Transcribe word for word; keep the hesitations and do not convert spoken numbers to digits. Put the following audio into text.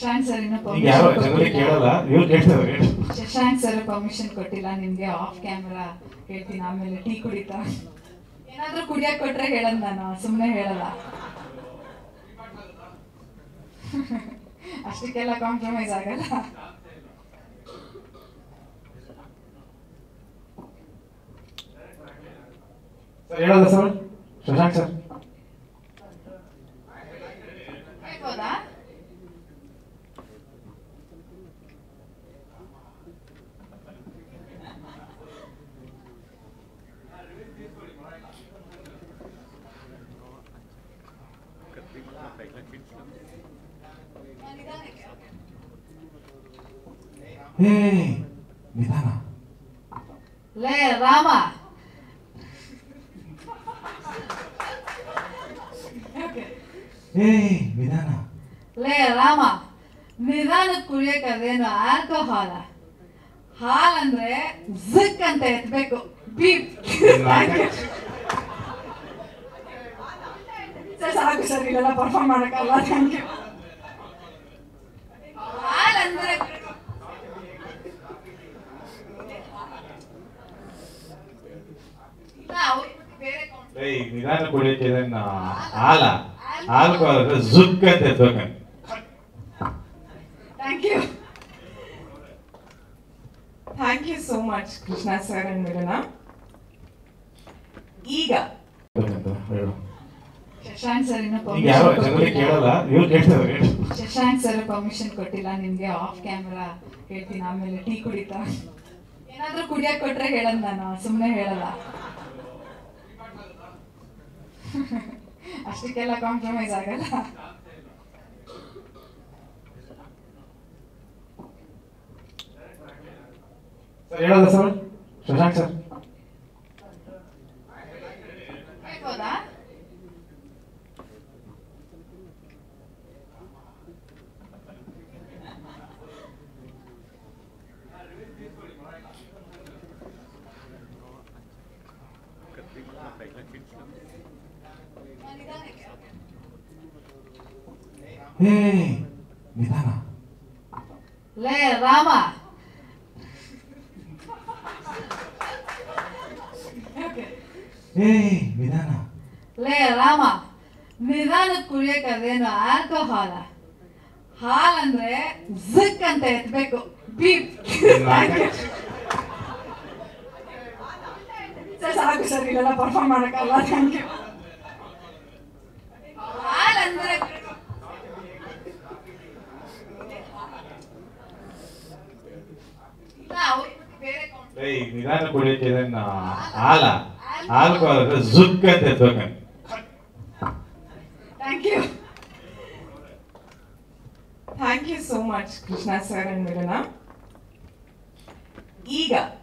Shashank sir inna permission. Shashank sir permission kottila nimge off camera heltini amele tea kudita. Enadru kudiya kotre helana nanu sumne helala. Ashtikella compromise agala. Sir helala sir Shashank sir. Hey, Vidana. Le Rama. Okay. Hey, Vidana. Le Rama. Vidana kuriyaka deno alcohol. Hal andre zik anta etbeku. Beep. Sir, saku sir illala perform madakalla. Thank you. Hal andre Hey, we are going to get an ala. Alcohol is zuck at the token. Thank you. Thank you so much, Krishna sir and Milana. Ega. Shashank sir inna permission. You get it. Shashank sir permission kottila nimge off camera heltini amele tea kudita. Enadru kudiya kotre helana nanu sumne helala. Ashtikella compromise agala. Sir helala sir Shashank sir. Helboda? Hey, Vidana. Le Rama. Okay. Hey, Vidana. Le Rama. Vidana kuriyaka deno alcohol. Hal andre zik anta etbeku. Beep. Sir, saku sir illala perform madakalla. Thank you. Hal andre Hey, we are going to get an ala. Alcohol is zuck at the token. Thank you. Thank you so much, Krishna sir and Milana. Ega.